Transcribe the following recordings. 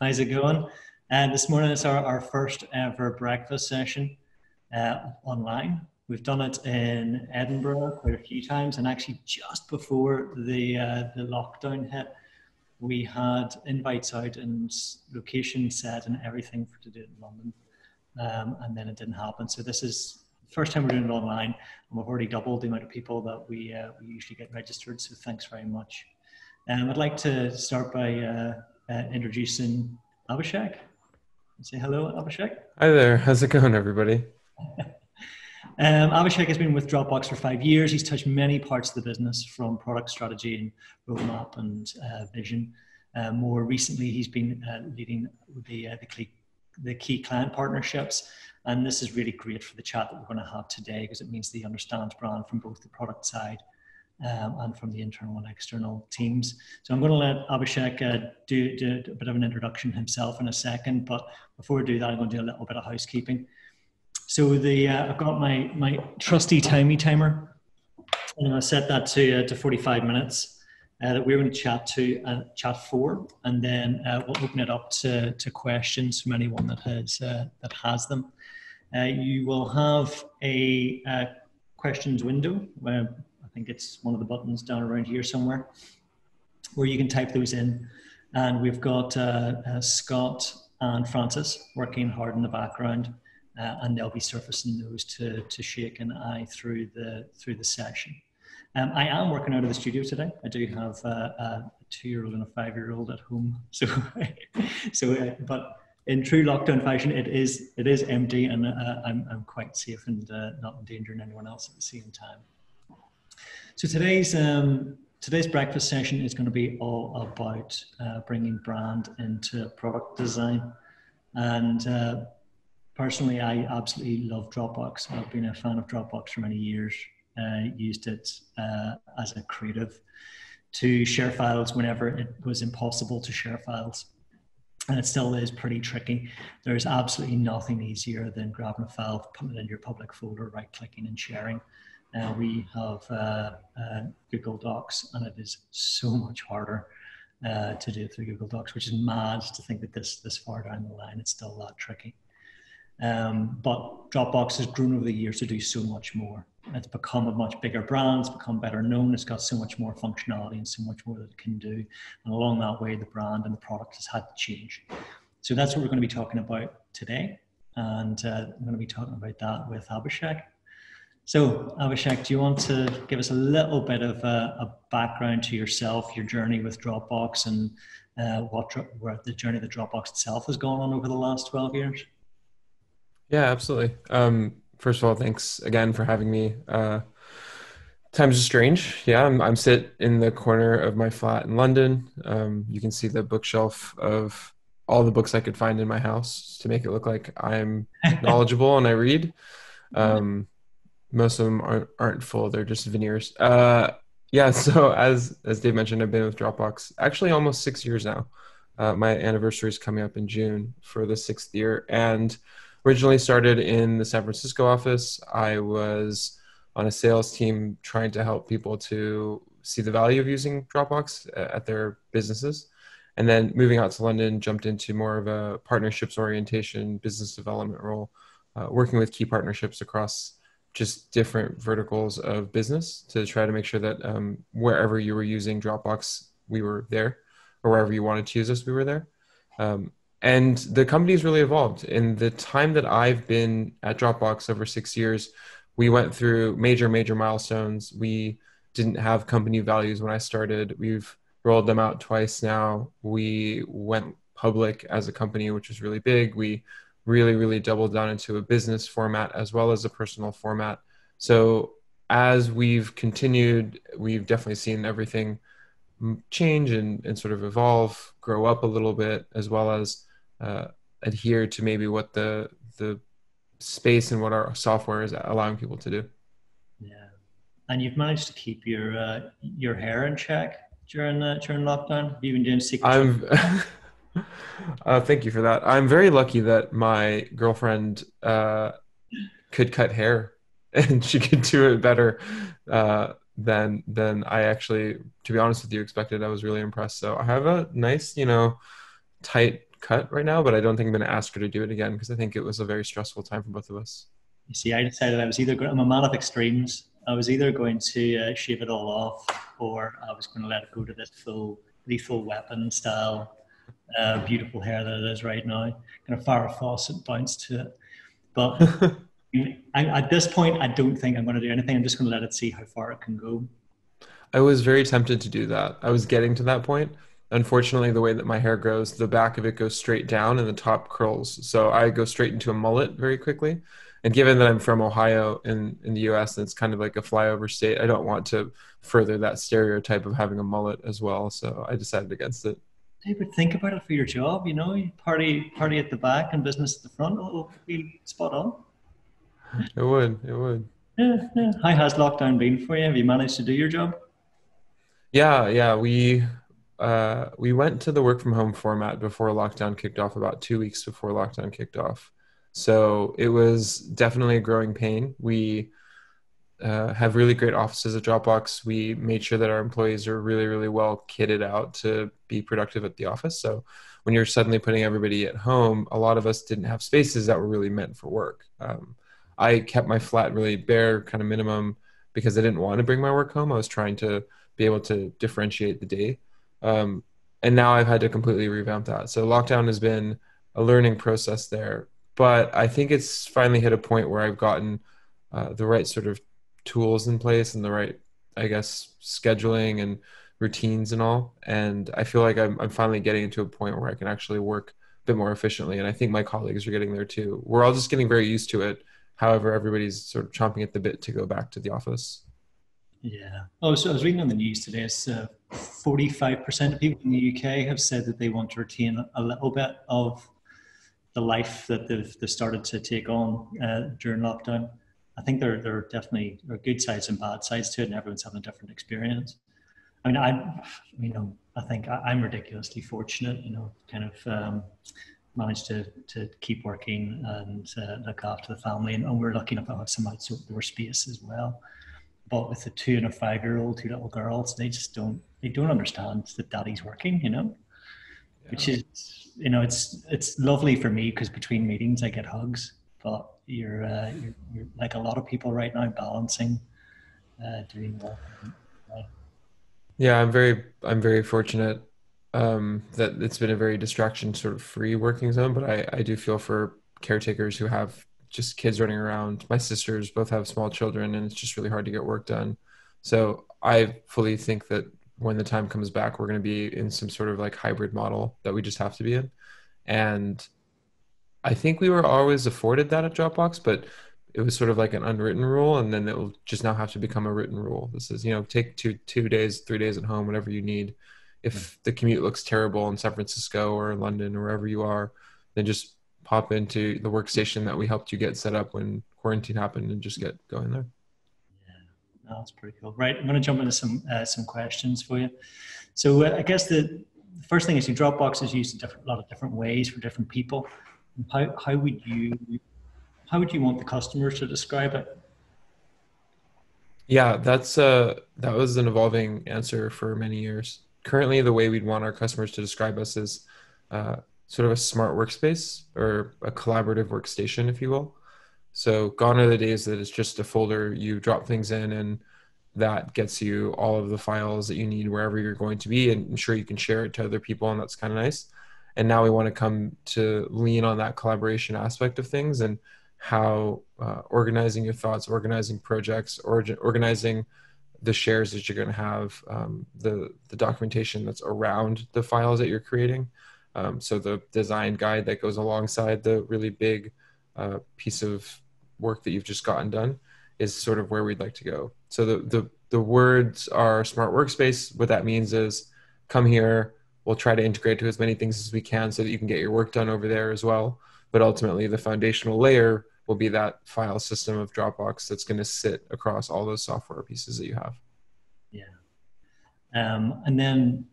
How's it going? This morning is our first ever breakfast session online. We've done it in Edinburgh quite a few times, and actually just before the lockdown hit, we had invites out and location set and everything for to do it in London, and then it didn't happen. So this is the first time we're doing it online, and we've already doubled the amount of people that we usually get registered, so thanks very much. I'd like to start by introducing Abhishek. Say hello, Abhishek. Hi there, how's it going, everybody? Abhishek has been with Dropbox for 5 years. He's touched many parts of the business, from product strategy and roadmap and vision. More recently, he's been leading the key client partnerships. And this is really great for the chat that we're going to have today, because it means that he understands brand from both the product side and from the internal and external teams. So I'm going to let Abhishek do a bit of an introduction himself in a second. But before we do that, I'm going to do a little bit of housekeeping. So I've got my trusty timer, and I set that to 45 minutes that we're going to chat for, and then we'll open it up to questions from anyone that has them. You will have a questions window, where I think it's one of the buttons down around here somewhere, where you can type those in, and we've got Scott and Francis working hard in the background. And they'll be surfacing those to Shake and I through the session. I am working out of the studio today. I do have a 2-year-old and a 5-year-old at home, so but in true lockdown fashion, it is empty, and I'm quite safe and not endangering anyone else at the same time. So today's breakfast session is going to be all about bringing brand into product design, and personally, I absolutely love Dropbox. I've been a fan of Dropbox for many years. Used it as a creative to share files whenever it was impossible to share files. And it still is pretty tricky. There's absolutely nothing easier than grabbing a file, putting it in your public folder, right-clicking and sharing. We have Google Docs, and it is so much harder to do it through Google Docs, which is mad to think that this far down the line, it's still that tricky. But Dropbox has grown over the years to do so much more. It's become a much bigger brand, it's become better known, it's got so much more functionality and so much more that it can do. And along that way, the brand and the product has had to change. So that's what we're going to be talking about today. And I'm going to be talking about that with Abhishek. So Abhishek, do you want to give us a little bit of a background to yourself, your journey with Dropbox, and where the journey that Dropbox itself has gone on over the last 12 years? Yeah, absolutely. First of all, thanks again for having me. Times are strange. Yeah, I'm sit in the corner of my flat in London. You can see the bookshelf of all the books I could find in my house to make it look like I'm knowledgeable and I read. Most of them aren't full. They're just veneers. Yeah, so as Dave mentioned, I've been with Dropbox actually almost 6 years now. My anniversary is coming up in June for the 6th year. And originally started in the San Francisco office. I was on a sales team trying to help people to see the value of using Dropbox at their businesses. And then moving out to London, jumped into more of a partnerships orientation, business development role, working with key partnerships across just different verticals of business to try to make sure that wherever you were using Dropbox, we were there, or wherever you wanted to use us, we were there. And the company's really evolved. In the time that I've been at Dropbox, over 6 years, we went through major milestones. We didn't have company values when I started. We've rolled them out twice now. We went public as a company, which was really big. We really doubled down into a business format as well as a personal format. So as we've continued, we've definitely seen everything change and sort of evolve, grow up a little bit, as well as adhere to maybe what the space and what our software is allowing people to do. Yeah, and you've managed to keep your hair in check during lockdown. Have you been doing secret? Thank you for that. I'm very lucky that my girlfriend could cut hair, and she could do it better than I actually, to be honest with you, expected. I was really impressed. So I have a nice, tight cut right now, but I don't think I'm going to ask her to do it again because I think it was a very stressful time for both of us. You see, I decided I was either going, I'm a man of extremes. I was either going to shave it all off, or I was going to let it go to this full Lethal Weapon style beautiful hair that it is right now. Kind of Farrah Fawcett bounce to it. But at this point, I don't think I'm going to do anything. I'm just going to let it see how far it can go. I was very tempted to do that. I was getting to that point. Unfortunately, the way that my hair grows, the back of it goes straight down and the top curls. So I go straight into a mullet very quickly. And given that I'm from Ohio in the U.S., and it's kind of like a flyover state, I don't want to further that stereotype of having a mullet as well. So I decided against it. David, think about it for your job. You know, you party at the back and business at the front. It'll be spot on. It would. It would. Yeah, yeah. How has lockdown been for you? Have you managed to do your job? Yeah, yeah. We went to the work from home format before lockdown kicked off, about 2 weeks before lockdown kicked off. So it was definitely a growing pain. We have really great offices at Dropbox. We made sure that our employees are really, really well kitted out to be productive at the office. So when you're suddenly putting everybody at home, a lot of us didn't have spaces that were really meant for work. I kept my flat really bare, kind of minimum, because I didn't want to bring my work home. I was trying to be able to differentiate the day. And now I've had to completely revamp that. So lockdown has been a learning process there, but I think it's finally hit a point where I've gotten the right sort of tools in place and the right, I guess, scheduling and routines and all. And I feel like I'm finally getting to a point where I can actually work a bit more efficiently. And I think my colleagues are getting there too. We're all just getting very used to it. However, everybody's sort of chomping at the bit to go back to the office. Yeah. Oh, so I was reading on the news today, it's 45% of people in the UK have said that they want to retain a little bit of the life that they've started to take on during lockdown. I think there definitely are good sides and bad sides to it, and everyone's having a different experience. I mean, I think I'm ridiculously fortunate, you know, kind of managed to keep working and look after the family, and we're lucky enough to have some outdoor space as well. But with a 2- and 5-year-old, 2 little girls, they just don't understand that daddy's working, you know, yeah. Which is, you know, it's lovely for me because between meetings I get hugs, but you're like a lot of people right now balancing, doing well. Yeah, I'm very fortunate that it's been a very distraction sort of free working zone, but I do feel for caretakers who have just kids running around. My sisters both have small children and it's just really hard to get work done. So I fully think that when the time comes back, we're going to be in some sort of like hybrid model that we just have to be in. And I think we were always afforded that at Dropbox, but it was sort of like an unwritten rule. And then it will just now have to become a written rule. This is, you know, take 2 days, 3 days at home, whatever you need. If the commute looks terrible in San Francisco or London or wherever you are, then just hop into the workstation that we helped you get set up when quarantine happened and just get going there. Yeah, that's pretty cool. Right, I'm going to jump into some questions for you. So I guess the first thing is, your Dropbox is used in a lot of different ways for different people. How would you want the customers to describe it? Yeah, that was an evolving answer for many years. Currently, the way we'd want our customers to describe us is sort of a smart workspace or a collaborative workstation, if you will. So gone are the days that it's just a folder you drop things in and that gets you all of the files that you need wherever you're going to be, and I'm sure you can share it to other people, and that's kind of nice. And now we want to come to lean on that collaboration aspect of things and how organizing your thoughts, organizing projects, organizing the shares that you're going to have, the documentation that's around the files that you're creating. So the design guide that goes alongside the really big piece of work that you've just gotten done is sort of where we'd like to go. So the words are smart workspace. What that means is, come here, we'll try to integrate to as many things as we can so that you can get your work done over there as well. But ultimately the foundational layer will be that file system of Dropbox that's going to sit across all those software pieces that you have. Yeah. And then,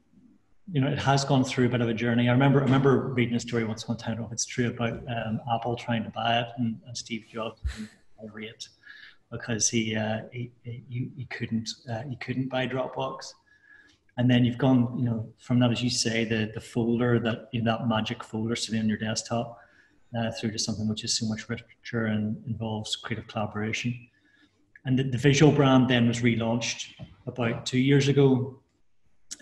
you know, it has gone through a bit of a journey. I remember reading a story once upon a time, I don't know if it's true, about Apple trying to buy it, and Steve Jobs read it because he couldn't buy Dropbox. And then you've gone, you know, from that, as you say, the folder that, you know, that magic folder sitting on your desktop through to something which is so much richer and involves creative collaboration. And the visual brand then was relaunched about 2 years ago.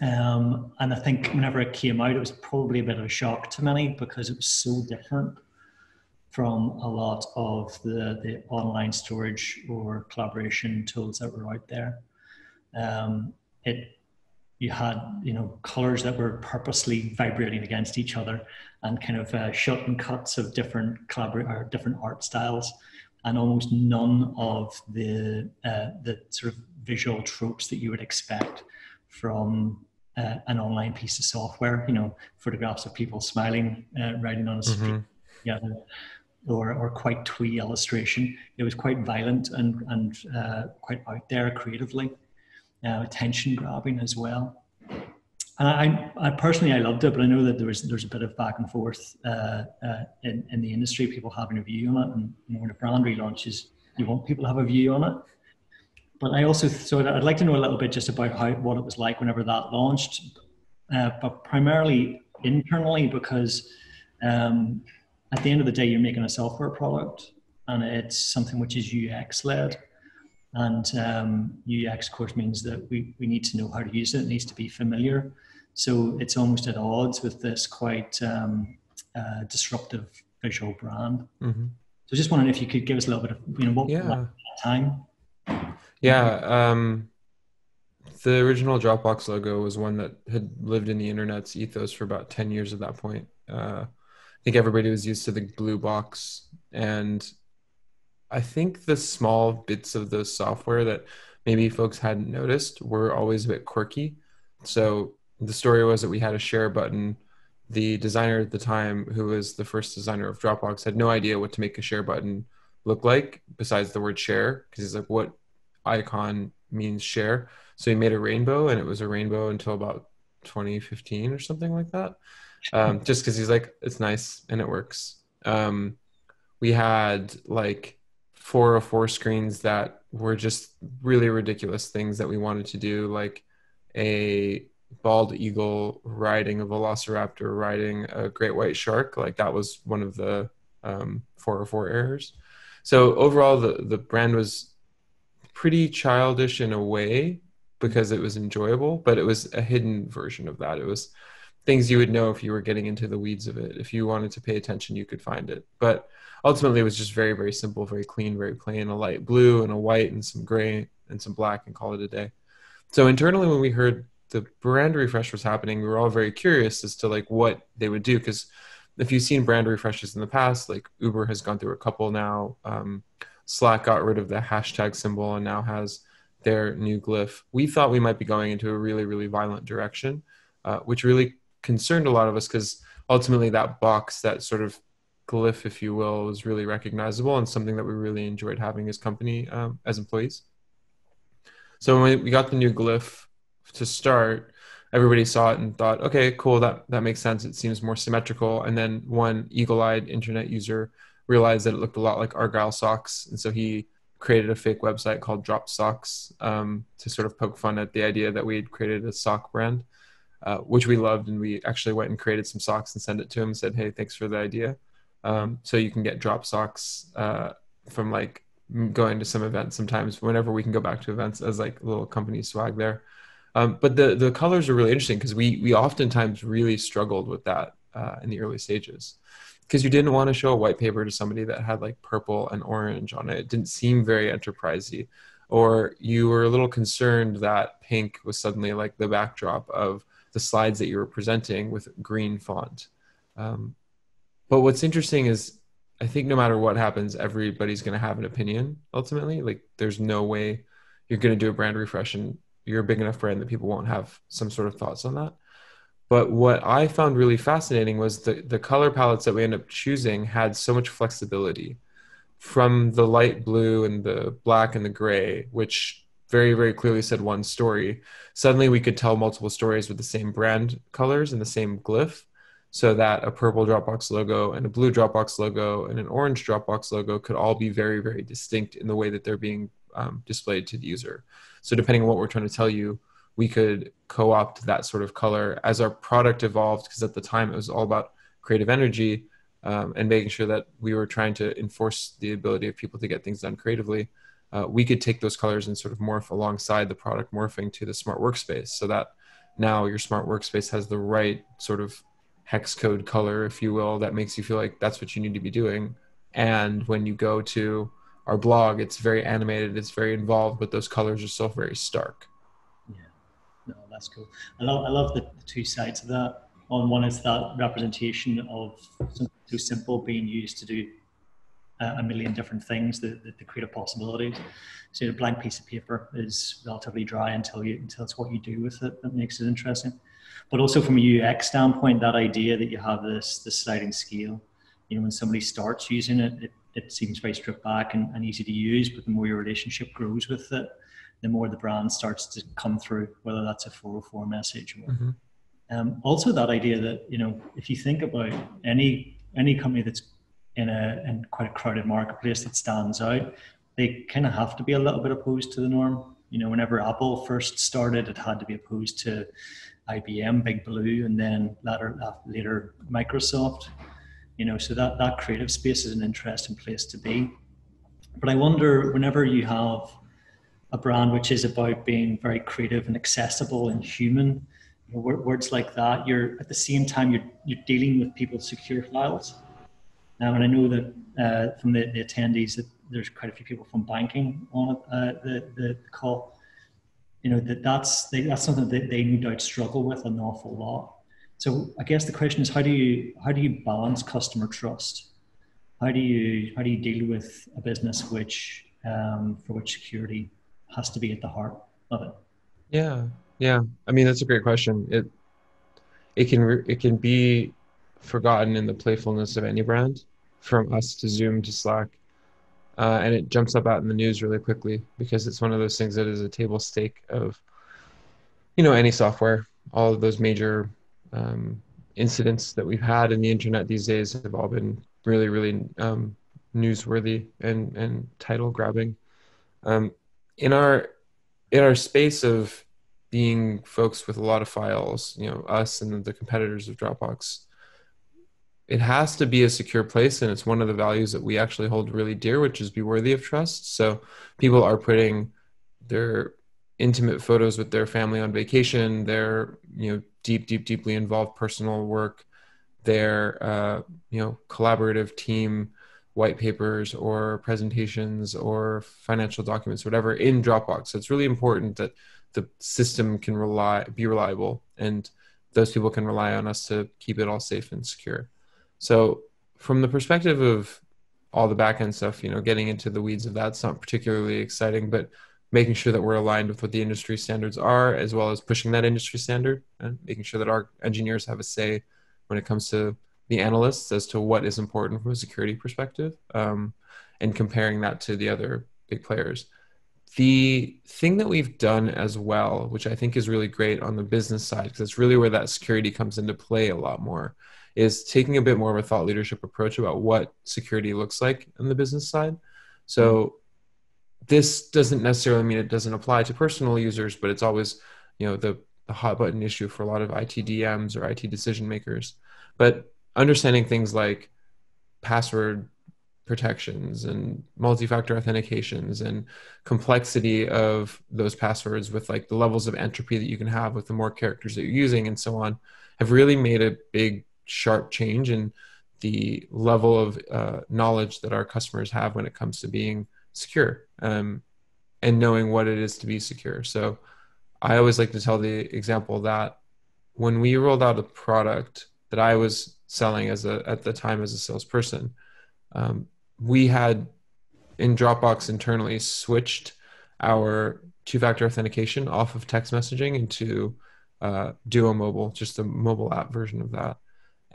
And I think whenever it came out, it was probably a bit of a shock to many because it was so different from a lot of the online storage or collaboration tools that were out there. You had, you know, colors that were purposely vibrating against each other, and kind of shot and cuts of different different art styles, and almost none of the sort of visual tropes that you would expect from an online piece of software. You know, photographs of people smiling, riding on a street, yeah, or quite twee illustration. It was quite violent and quite out there creatively. Attention grabbing as well, and I personally loved it, but I know that there's a bit of back and forth in the industry, people having a view on it, and when a brand relaunches, you want people to have a view on it. But I also thought I'd like to know a little bit just about what it was like whenever that launched, but primarily internally, because at the end of the day, you're making a software product, and it's something which is UX led. And UX, of course, means that we need to know how to use it. It needs to be familiar. So it's almost at odds with this quite disruptive visual brand. Mm-hmm. So just wondering if you could give us a little bit of, you know, what was that time? Yeah. The original Dropbox logo was one that had lived in the internet's ethos for about 10 years at that point. I think everybody was used to the blue box, and I think the small bits of the software that maybe folks hadn't noticed were always a bit quirky. So the story was that we had a share button. The designer at the time, who was the first designer of Dropbox, had no idea what to make a share button look like besides the word share, because he's like, what icon means share? So he made a rainbow, and it was a rainbow until about 2015 or something like that. Just because he's like, it's nice and it works. We had like 4 or 4 screens that were just really ridiculous things that we wanted to do, like a bald eagle riding a velociraptor riding a great white shark. Like that was one of the 404 errors. So overall, the brand was pretty childish in a way because it was enjoyable, but it was a hidden version of that. It was things you would know if you were getting into the weeds of it. If you wanted to pay attention, you could find it. But ultimately, it was just very, very simple, very clean, very plain, a light blue and a white and some gray and some black, and call it a day. So internally, when we heard the brand refresh was happening, we were all very curious as to like what they would do. Because if you've seen brand refreshes in the past, like Uber has gone through a couple now. Slack got rid of the hashtag symbol and now has their new glyph. We thought we might be going into a really, really violent direction, which really concerned a lot of us, because ultimately that box, that sort of glyph, if you will, was really recognizable and something that we really enjoyed having as company, as employees. So when we got the new glyph to start, everybody saw it and thought, okay, cool, that makes sense. It seems more symmetrical. And then one eagle-eyed internet user realized that it looked a lot like Argyle Socks. And so he created a fake website called Drop Socks to sort of poke fun at the idea that we had created a sock brand, which we loved. And we actually went and created some socks and sent it to him and said, hey, thanks for the idea. So you can get Drop Socks from like going to some events sometimes, whenever we can go back to events, as like little company swag there. But the colors are really interesting, because we oftentimes really struggled with that in the early stages, because you didn't want to show a white paper to somebody that had like purple and orange on it. It didn't seem very enterprisey, or you were a little concerned that pink was suddenly like the backdrop of the slides that you were presenting with green font. But what's interesting is, I think no matter what happens, everybody's going to have an opinion ultimately. Like, there's no way you're going to do a brand refresh and you're a big enough brand that people won't have some sort of thoughts on that. But what I found really fascinating was the color palettes that we ended up choosing had so much flexibility, from the light blue and the black and the gray, which very, very clearly said one story. Suddenly we could tell multiple stories with the same brand colors and the same glyph, so that a purple Dropbox logo and a blue Dropbox logo and an orange Dropbox logo could all be very, very distinct in the way that they're being displayed to the user. So depending on what we're trying to tell you, we could co-opt that sort of color as our product evolved, because at the time it was all about creative energy and making sure that we were trying to enforce the ability of people to get things done creatively. We could take those colors and sort of morph alongside the product morphing to the smart workspace, so that now your smart workspace has the right sort of hex code color, if you will, that makes you feel like that's what you need to be doing. And when you go to our blog, it's very animated, it's very involved, but those colors are still very stark. Yeah, no, that's cool. I love the two sides of that. On one is that representation of something so simple being used to do a million different things, the creative possibilities. So a blank piece of paper is relatively dry until it's what you do with it that makes it interesting. But also from a UX standpoint, that idea that you have this sliding scale, you know, when somebody starts using it, it seems very stripped back and easy to use, but the more your relationship grows with it, the more the brand starts to come through, whether that's a 404 message or mm-hmm. Also that idea that, you know, if you think about any company that's in quite a crowded marketplace that stands out, they kind of have to be a little bit opposed to the norm. You know, whenever Apple first started, it had to be opposed to IBM, Big Blue, and then later Microsoft. You know, so that creative space is an interesting place to be. But I wonder, whenever you have a brand which is about being very creative and accessible and human, you know, words like that, you're at the same time you're dealing with people's secure files. And I know that from the attendees that there's quite a few people from banking on the call. You know, that's something that they no doubt struggle with an awful lot. So I guess the question is, how do you balance customer trust? How do you deal with a business which for which security has to be at the heart of it? Yeah. I mean, that's a great question. It can be forgotten in the playfulness of any brand, from us to Zoom to Slack, and it jumps up out in the news really quickly because it's one of those things that is a table stake of, you know, any software. All of those major incidents that we've had in the internet these days have all been really, really newsworthy and title grabbing. In our space of being folks with a lot of files, you know, us and the competitors of Dropbox, it has to be a secure place, and it's one of the values that we actually hold really dear, which is be worthy of trust. So people are putting their intimate photos with their family on vacation, their, you know, deeply involved personal work, their you know, collaborative team white papers or presentations or financial documents, whatever, in Dropbox. So it's really important that the system can be reliable, and those people can rely on us to keep it all safe and secure. So from the perspective of all the back-end stuff, you know, getting into the weeds of that's not particularly exciting, but making sure that we're aligned with what the industry standards are, as well as pushing that industry standard and making sure that our engineers have a say when it comes to the analysts as to what is important from a security perspective, and comparing that to the other big players. The thing that we've done as well, which I think is really great on the business side, because it's really where that security comes into play a lot more, is taking a bit more of a thought leadership approach about what security looks like on the business side. So this doesn't necessarily mean it doesn't apply to personal users, but it's always, you know, the hot button issue for a lot of IT DMs or IT decision makers. But understanding things like password protections and multi-factor authentications and complexity of those passwords with like the levels of entropy that you can have with the more characters that you're using and so on have really made a big sharp change in the level of knowledge that our customers have when it comes to being secure and knowing what it is to be secure. So I always like to tell the example that when we rolled out a product that I was selling at the time as a salesperson, we had in Dropbox internally switched our two-factor authentication off of text messaging into Duo Mobile, just the mobile app version of that.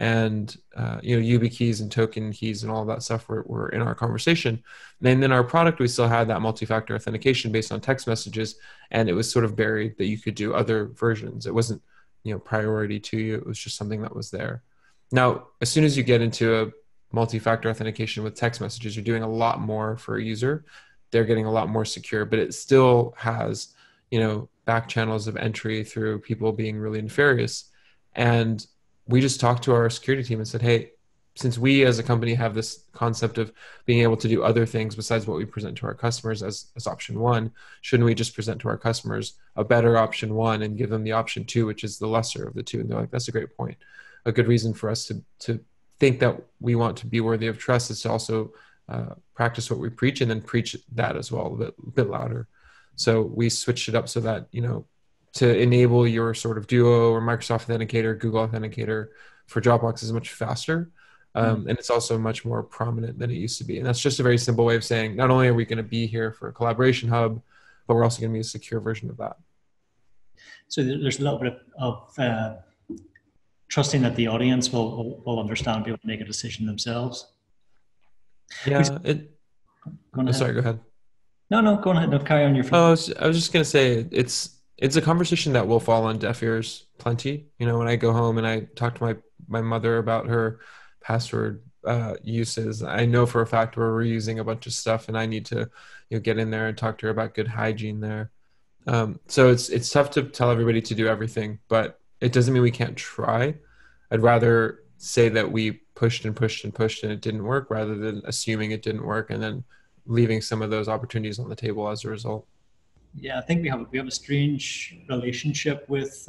And, you know, YubiKeys and token keys and all that stuff were in our conversation. And then our product, we still had that multi-factor authentication based on text messages, and it was sort of buried that you could do other versions. It wasn't, you know, priority to you. It was just something that was there. Now, as soon as you get into a multi-factor authentication with text messages, you're doing a lot more for a user. They're getting a lot more secure, but it still has, you know, back channels of entry through people being really nefarious. And we just talked to our security team and said, hey, since we as a company have this concept of being able to do other things besides what we present to our customers as option one, shouldn't we just present to our customers a better option one and give them the option two, which is the lesser of the two? And they're like, that's a great point. A good reason for us to think that we want to be worthy of trust is to also practice what we preach and then preach that as well, a bit louder. So we switched it up so that, you know, to enable your sort of Duo or Microsoft Authenticator, Google Authenticator for Dropbox is much faster. And it's also much more prominent than it used to be. And that's just a very simple way of saying, not only are we going to be here for a collaboration hub, but we're also going to be a secure version of that. So there's a little bit of trusting that the audience will understand, be able to make a decision themselves. Yeah. Sorry, go ahead. No, go on ahead. No, carry on your phone. Oh, I was just going to say, it's a conversation that will fall on deaf ears plenty. You know, when I go home and I talk to my mother about her password uses, I know for a fact we're reusing a bunch of stuff, and I need to, you know, get in there and talk to her about good hygiene there. So it's tough to tell everybody to do everything, but it doesn't mean we can't try. I'd rather say that we pushed and pushed and pushed and it didn't work, rather than assuming it didn't work and then leaving some of those opportunities on the table as a result. Yeah, I think we have a strange relationship with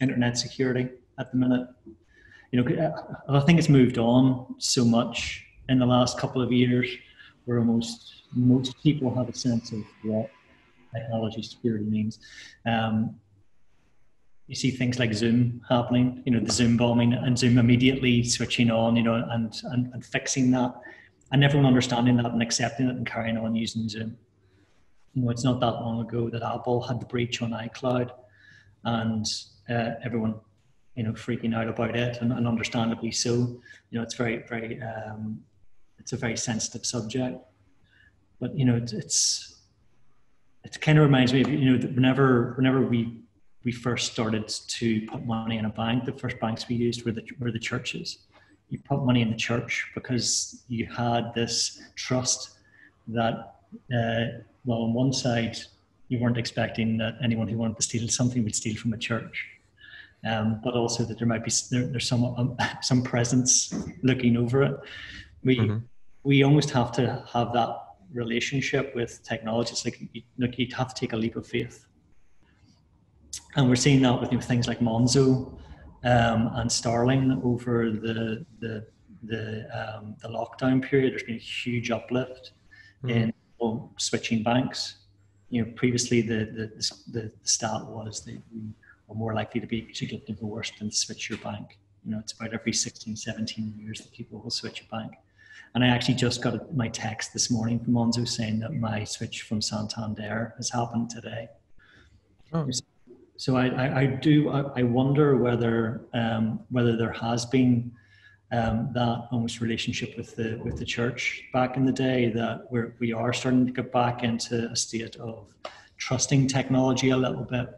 internet security at the minute. You know, I think it's moved on so much in the last couple of years, where almost most people have a sense of what technology security means. You see things like Zoom happening, you know, the Zoom bombing, and Zoom immediately switching on, you know, and fixing that, and everyone understanding that and accepting it and carrying on using Zoom. You know, it's not that long ago that Apple had the breach on iCloud, and everyone, you know, freaking out about it, and understandably so. You know, it's very, very, it's a very sensitive subject. But you know, it kind of reminds me of, you know, that whenever we first started to put money in a bank, the first banks we used were the churches. You put money in the church because you had this trust that, well, on one side, you weren't expecting that anyone who wanted to steal something would steal from a church. But also that there might be there's some presence looking over it. We almost have to have that relationship with technology. It's like you'd have to take a leap of faith, and we're seeing that with, you know, things like Monzo and Starling over the lockdown period. There's been a huge uplift in switching banks. You know, previously the stat was that are more likely to get divorced than switch your bank. You know, it's about every 16, 17 years that people will switch a bank. And I actually just got my text this morning from Monzo saying that my switch from Santander has happened today. Oh. So I wonder whether there has been that almost relationship with the church back in the day, that we are starting to get back into a state of trusting technology a little bit.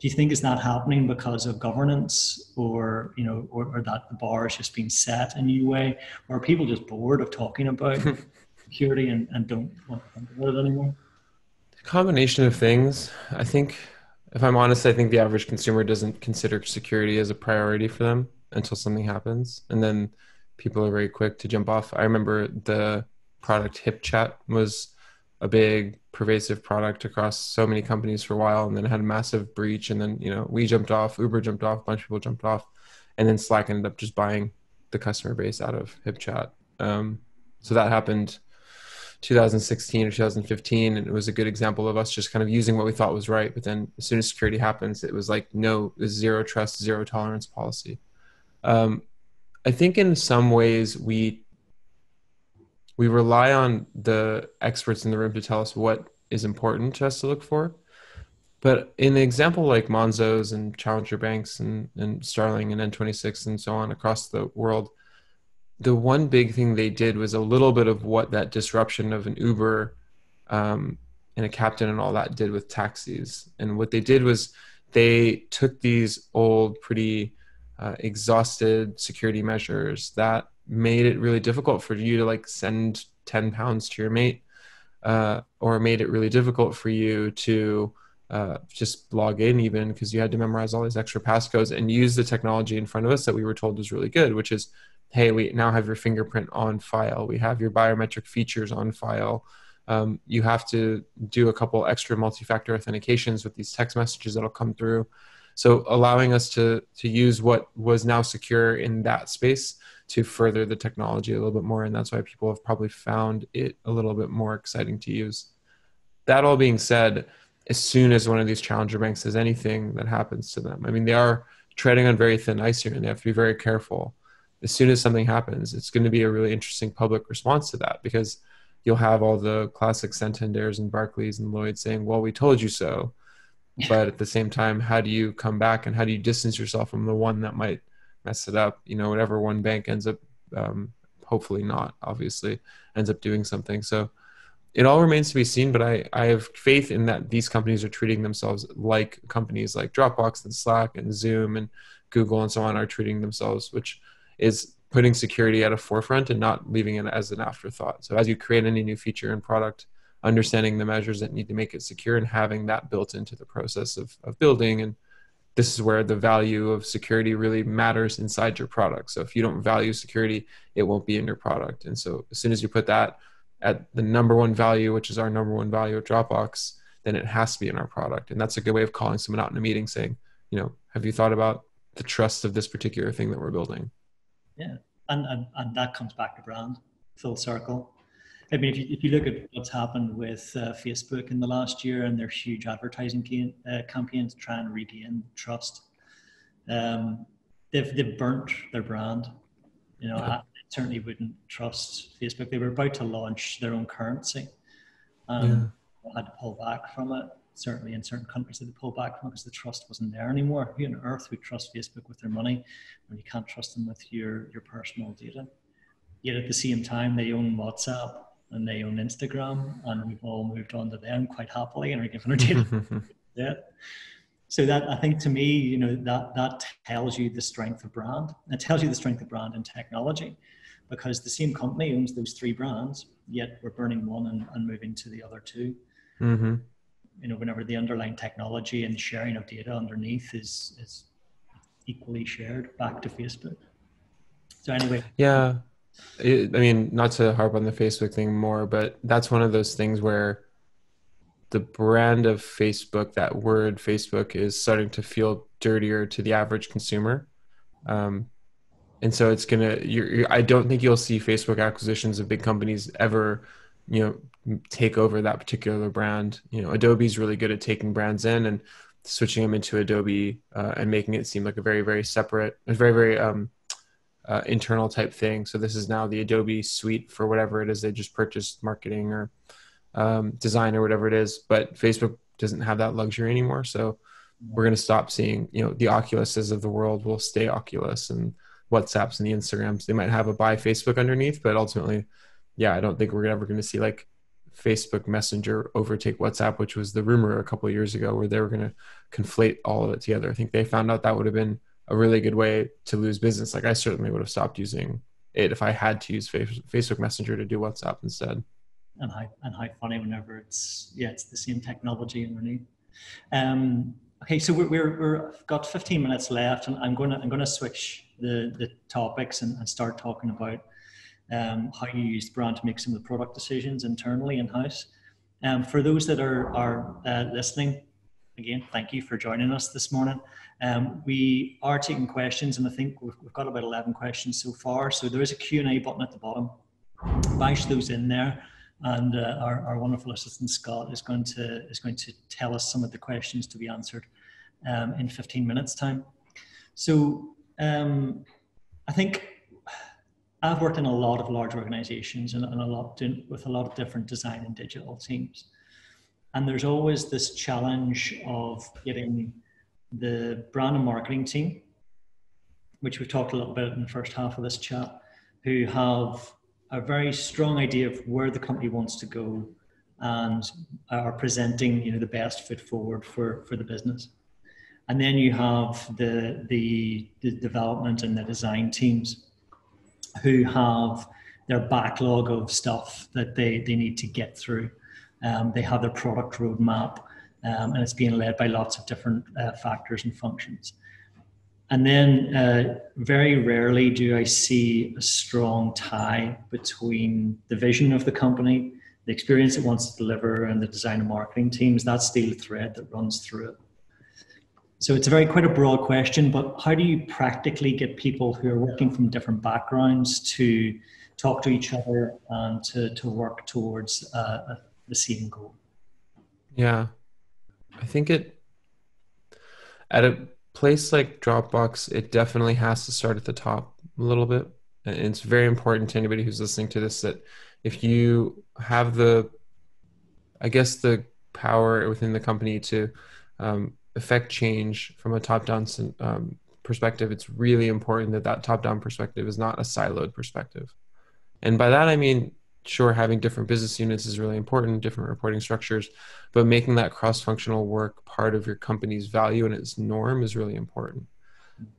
Do you think is that happening because of governance, or, you know, or that the bar is just being set in a new way, or are people just bored of talking about security and don't want to think about it anymore? A combination of things. I think, if I'm honest, I think the average consumer doesn't consider security as a priority for them until something happens, and then people are very quick to jump off. I remember the product HipChat was a big pervasive product across so many companies for a while, and then had a massive breach, and then, you know, we jumped off, Uber jumped off, a bunch of people jumped off, and then Slack ended up just buying the customer base out of HipChat. So that happened 2016 or 2015, and it was a good example of us just kind of using what we thought was right, but then as soon as security happens, it was like, no, zero trust, zero tolerance policy. I think in some ways we rely on the experts in the room to tell us what is important to us to look for. But in an example like Monzo's and Challenger Banks and Starling and N26 and so on across the world, the one big thing they did was a little bit of what that disruption of an Uber and a captain and all that did with taxis. And what they did was they took these old, pretty exhausted security measures that made it really difficult for you to like send 10 pounds to your mate, or made it really difficult for you to just log in even, because you had to memorize all these extra passcodes and use the technology in front of us that we were told was really good, which is, hey, we now have your fingerprint on file. We have your biometric features on file. You have to do a couple extra multi-factor authentications with these text messages that'll come through. So allowing us to use what was now secure in that space to further the technology a little bit more. And that's why people have probably found it a little bit more exciting to use. That all being said, as soon as one of these challenger banks says anything that happens to them, I mean, they are treading on very thin ice here and they have to be very careful. As soon as something happens, it's going to be a really interesting public response to that, because you'll have all the classic Santanders and Barclays and Lloyds saying, well, we told you so. But at the same time, how do you come back and how do you distance yourself from the one that might mess it up? You know, whatever one bank ends up, hopefully not, obviously, ends up doing something. So it all remains to be seen, but I have faith in that these companies are treating themselves like companies like Dropbox and Slack and Zoom and Google and so on are treating themselves, which is putting security at a forefront and not leaving it as an afterthought. So as you create any new feature and product, understanding the measures that need to make it secure and having that built into the process of building. And this is where the value of security really matters inside your product. So if you don't value security, it won't be in your product. And so as soon as you put that at the number one value, which is our number one value at Dropbox, then it has to be in our product. And that's a good way of calling someone out in a meeting saying, you know, have you thought about the trust of this particular thing that we're building? Yeah, and that comes back to brand, full circle. I mean, if you look at what's happened with Facebook in the last year and their huge advertising campaign to try and regain trust, they've burnt their brand. You know, yeah. I certainly wouldn't trust Facebook. They were about to launch their own currency and had to pull back from it. Certainly in certain countries, they pull back from it because the trust wasn't there anymore. Who on earth would trust Facebook with their money when you can't trust them with your personal data? Yet at the same time, they own WhatsApp and they own Instagram, and we've all moved on to them quite happily and are giving our data. Yeah. So that, I think, to me, you know, that tells you the strength of brand. It tells you the strength of brand in technology, because the same company owns those three brands, yet we're burning one and moving to the other two. Mm-hmm. You know, whenever the underlying technology and sharing of data underneath is equally shared back to Facebook. So anyway. Yeah. I mean, not to harp on the Facebook thing more, but that's one of those things where the brand of Facebook, that word Facebook, is starting to feel dirtier to the average consumer. And so it's going to, I don't think you'll see Facebook acquisitions of big companies ever, you know, take over that particular brand. You know, Adobe's really good at taking brands in and switching them into Adobe and making it seem like a very, very separate, very, very, internal type thing. So this is now the Adobe suite for whatever it is they just purchased, marketing or design or whatever it is. But Facebook doesn't have that luxury anymore. So we're going to stop seeing, you know, the Oculuses of the world will stay Oculus, and WhatsApps and the Instagrams, they might have a buy Facebook underneath, but ultimately, yeah, I don't think we're ever going to see like Facebook Messenger overtake WhatsApp, which was the rumor a couple of years ago where they were going to conflate all of it together. I think they found out that would have been a really good way to lose business. Like I certainly would have stopped using it if I had to use Facebook Messenger to do WhatsApp instead. And how funny whenever it's the same technology underneath. Okay, so we've got 15 minutes left, and I'm gonna switch the topics and start talking about how you use brand to make some of the product decisions internally in house. For those that are listening, again, thank you for joining us this morning. We are taking questions, and I think we've got about 11 questions so far. So there is a Q&A button at the bottom. Bash those in there, and our wonderful assistant Scott is going to tell us some of the questions to be answered in 15 minutes time. So I think I've worked in a lot of large organizations and a lot with a lot of different design and digital teams. And there's always this challenge of getting the brand and marketing team, which we've talked a little bit in the first half of this chat, who have a very strong idea of where the company wants to go and are presenting, you know, the best foot forward for the business. And then you have the development and the design teams who have their backlog of stuff that they need to get through. They have their product roadmap. and it's being led by lots of different factors and functions. And then very rarely do I see a strong tie between the vision of the company, the experience it wants to deliver, and the design and marketing teams. That's the thread that runs through it. So it's quite a broad question, but how do you practically get people who are working from different backgrounds to talk to each other and to work towards the same goal? Yeah, I think at a place like Dropbox, it definitely has to start at the top a little bit. And it's very important to anybody who's listening to this that if you have the, I guess, the power within the company to affect change from a top-down perspective, it's really important that that top-down perspective is not a siloed perspective. And by that, I mean, sure, having different business units is really important, different reporting structures, but making that cross-functional work part of your company's value and its norm is really important.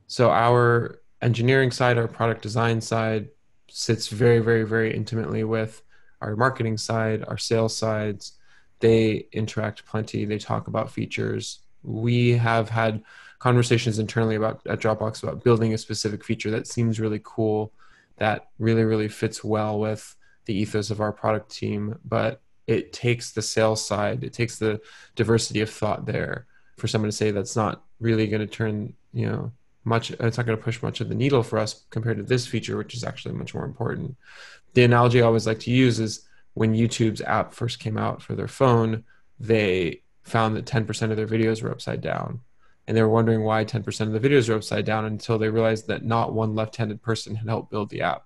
So our engineering side, our product design side sits very, very, very intimately with our marketing side, our sales sides. They interact plenty. They talk about features. We have had conversations internally at Dropbox about building a specific feature that seems really cool, that really, really fits well with the ethos of our product team, but it takes the sales side, it takes the diversity of thought there for someone to say that's not really going to turn, you know, much, it's not going to push much of the needle for us compared to this feature, which is actually much more important. The analogy I always like to use is when YouTube's app first came out for their phone, they found that 10% of their videos were upside down. And they were wondering why 10% of the videos were upside down until they realized that not one left-handed person had helped build the app.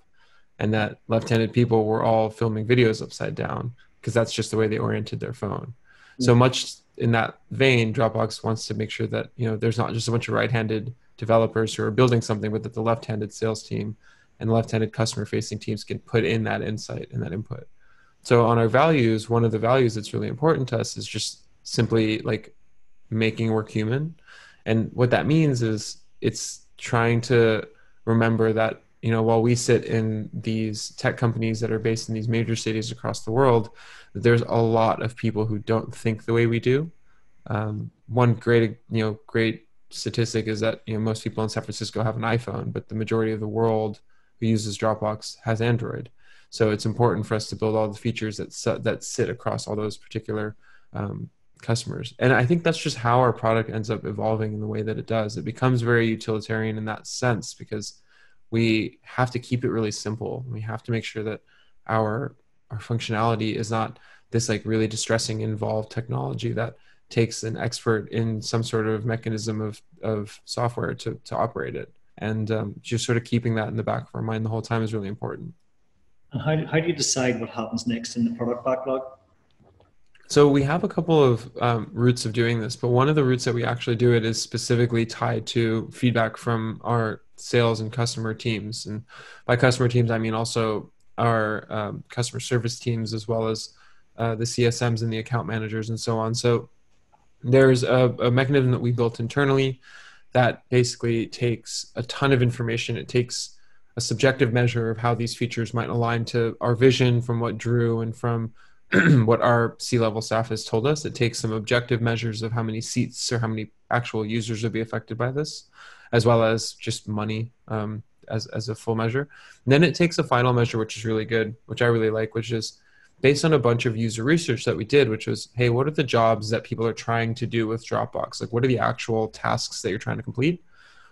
And that left-handed people were all filming videos upside down because that's just the way they oriented their phone. Yeah. So much in that vein, Dropbox wants to make sure that, you know, there's not just a bunch of right-handed developers who are building something, but that the left-handed sales team and left-handed customer-facing teams can put in that insight and that input. So on our values, one of the values that's really important to us is just simply like making work human. And what that means is it's trying to remember that, you know, while we sit in these tech companies that are based in these major cities across the world, there's a lot of people who don't think the way we do. One great, you know, great statistic is that, you know, most people in San Francisco have an iPhone, but the majority of the world who uses Dropbox has Android. So it's important for us to build all the features that sit across all those particular customers. And I think that's just how our product ends up evolving in the way that it does. It becomes very utilitarian in that sense because we have to keep it really simple. We have to make sure that our functionality is not this like really distressing involved technology that takes an expert in some sort of mechanism of software to operate it. And just sort of keeping that in the back of our mind the whole time is really important. And how do you decide what happens next in the product backlog? So we have a couple of routes of doing this, but one of the routes that we actually do it is specifically tied to feedback from our sales and customer teams. And by customer teams, I mean also our customer service teams, as well as the CSMs and the account managers and so on. So there's a mechanism that we built internally that basically takes a ton of information. It takes a subjective measure of how these features might align to our vision from what Drew and from what our C-level staff has told us. It takes some objective measures of how many seats or how many actual users would be affected by this, as well as just money as a full measure. And then it takes a final measure, which is really good, which I really like, which is based on a bunch of user research that we did, which was, hey, what are the jobs that people are trying to do with Dropbox? Like, what are the actual tasks that you're trying to complete?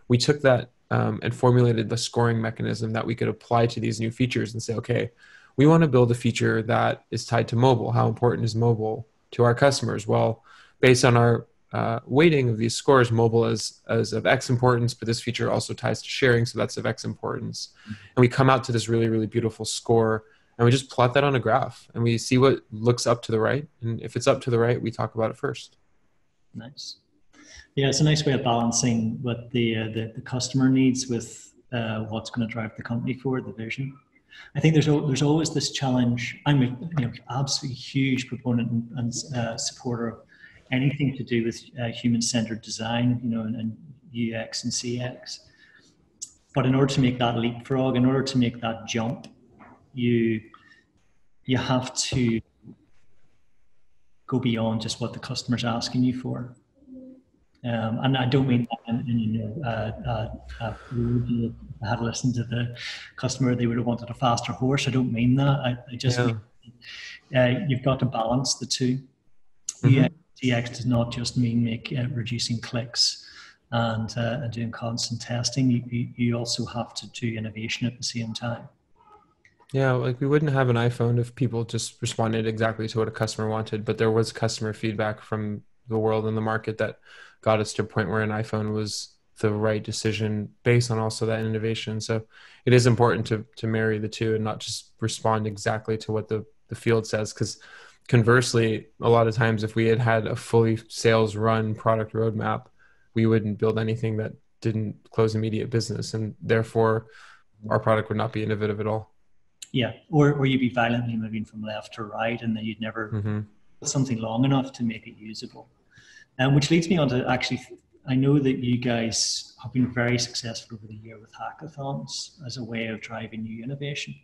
We took that and formulated the scoring mechanism that we could apply to these new features and say, okay, we want to build a feature that is tied to mobile. How important is mobile to our customers? Well, based on our weighting of these scores, mobile is of X importance, but this feature also ties to sharing, so that's of X importance. And we come out to this really, really beautiful score, and we just plot that on a graph, and we see what looks up to the right. And if it's up to the right, we talk about it first. Nice. Yeah, it's a nice way of balancing what the customer needs with what's going to drive the company forward, the vision. I think there's always this challenge. I'm an absolutely huge proponent and supporter of anything to do with human-centered design, you know, and UX and CX. But in order to make that leapfrog, in order to make that jump, you have to go beyond just what the customer's asking you for. And I don't mean that in, I had listened to the customer, they would have wanted a faster horse. I don't mean that. I just mean, you've got to balance the two. Mm-hmm. DX does not just mean reducing clicks and doing constant testing. You also have to do innovation at the same time. Yeah, like we wouldn't have an iPhone if people just responded exactly to what a customer wanted, but there was customer feedback from the world and the market that got us to a point where an iPhone was the right decision based on also that innovation. So it is important to marry the two and not just respond exactly to what the field says, because conversely, a lot of times if we had had a fully sales run product roadmap, we wouldn't build anything that didn't close immediate business, and therefore our product would not be innovative at all. Yeah, or you'd be violently moving from left to right, and then you'd never put something long enough to make it usable. Which leads me on to actually, I know that you guys have been very successful over the year with hackathons as a way of driving new innovation.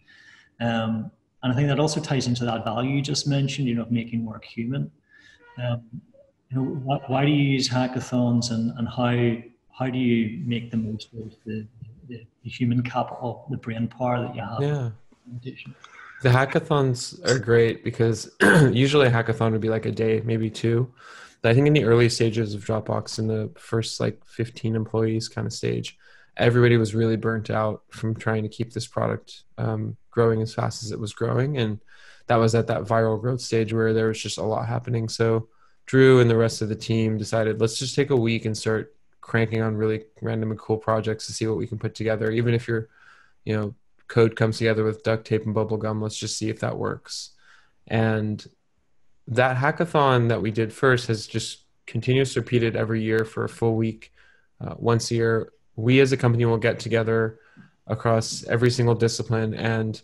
And I think that also ties into that value you just mentioned, you know, of making work human. Why do you use hackathons, and how do you make the most of the human capital, the brain power that you have? Yeah. The hackathons are great because usually a hackathon would be like a day, maybe two. But I think in the early stages of Dropbox, in the first like 15 employees kind of stage, everybody was really burnt out from trying to keep this product growing as fast as it was growing. And that was at that viral growth stage where there was just a lot happening. So Drew and the rest of the team decided, let's just take a week and start cranking on really random and cool projects to see what we can put together. Even if you're, you know, code comes together with duct tape and bubble gum, let's just see if that works. And that hackathon that we did first has just continuously repeated every year for a full week. Once a year, we as a company will get together across every single discipline and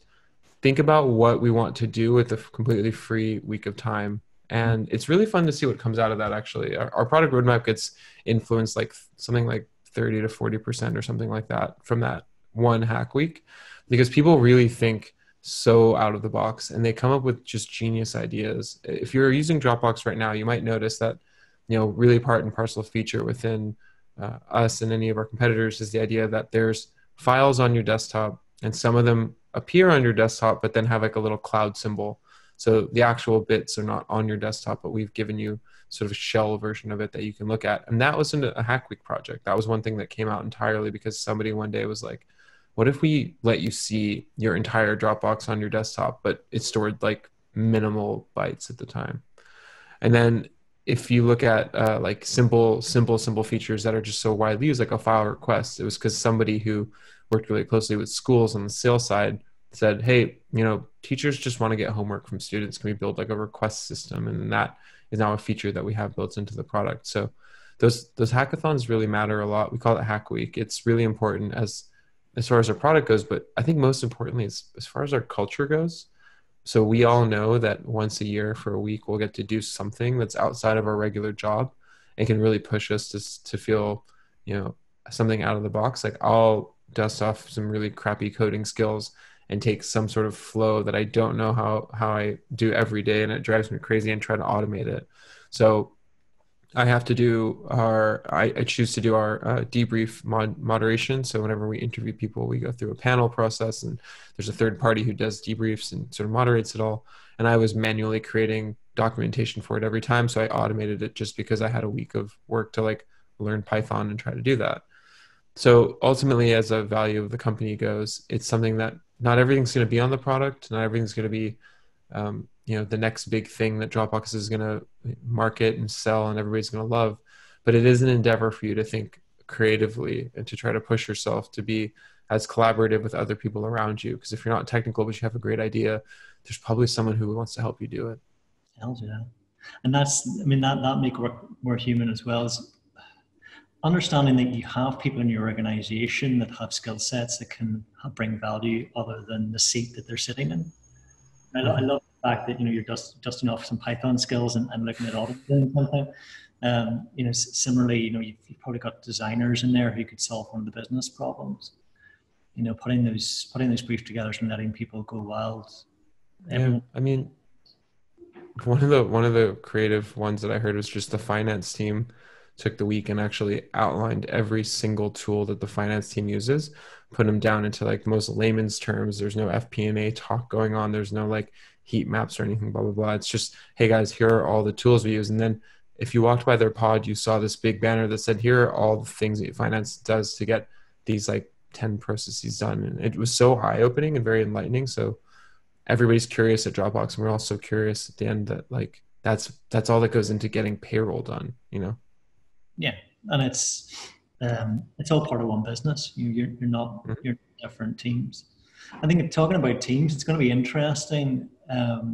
think about what we want to do with a completely free week of time. And it's really fun to see what comes out of that, actually. Our product roadmap gets influenced like something like 30 to 40% or something like that from that one hack week, because people really think so out of the box and they come up with just genius ideas. If you're using Dropbox right now, you might notice that, you know, really part and parcel feature within us and any of our competitors is the idea that there's files on your desktop, and some of them appear on your desktop, but then have like a little cloud symbol. So the actual bits are not on your desktop, but we've given you sort of a shell version of it that you can look at. And that was in a Hack Week project. That was one thing that came out entirely because somebody one day was like, what if we let you see your entire Dropbox on your desktop, but it stored like minimal bytes at the time? And then if you look at like simple features that are just so widely used, like a file request, it was because somebody who worked really closely with schools on the sales side said, hey, you know, teachers just want to get homework from students. Can we build like a request system? And then that is now a feature that we have built into the product. So those hackathons really matter a lot. We call it Hack Week. It's really important as far as our product goes, but I think most importantly is as far as our culture goes. So we all know that once a year for a week, we'll get to do something that's outside of our regular job and can really push us to feel, you know, something out of the box. Like I'll dust off some really crappy coding skills and take some sort of flow that I don't know how I do every day, and it drives me crazy, and try to automate it. So I have to do I choose to do our debrief moderation. So whenever we interview people, we go through a panel process and there's a third party who does debriefs and sort of moderates it all. And I was manually creating documentation for it every time. So I automated it just because I had a week of work to like learn Python and try to do that. So ultimately, as a value of the company goes, it's something that not everything's going to be on the product. Not everything's going to be, you know, the next big thing that Dropbox is going to market and sell and everybody's going to love, but it is an endeavor for you to think creatively and to try to push yourself to be as collaborative with other people around you. Because if you're not technical, but you have a great idea, there's probably someone who wants to help you do it. Yeah. And that's, I mean, that make work more human as well as understanding that you have people in your organization that have skill sets that can bring value other than the seat that they're sitting in. I love the fact that, you know, you're dusting off some Python skills and looking at auditing something. You know, similarly, you know, you've probably got designers in there who could solve one of the business problems. You know, putting those briefs together and letting people go wild. Yeah, I mean, One of the creative ones that I heard was just the finance team took the week and actually outlined every single tool that the finance team uses, put them down into like most layman's terms. There's no FP&A talk going on. There's no like heat maps or anything, blah, blah, blah. It's just, hey guys, here are all the tools we use. And then if you walked by their pod, you saw this big banner that said, here are all the things that finance does to get these like 10 processes done. And it was so eye-opening and very enlightening. So everybody's curious at Dropbox. And we're also curious at the end that like, that's all that goes into getting payroll done, you know? Yeah, and it's all part of one business. You're not you're different teams. I think talking about teams, it's going to be interesting how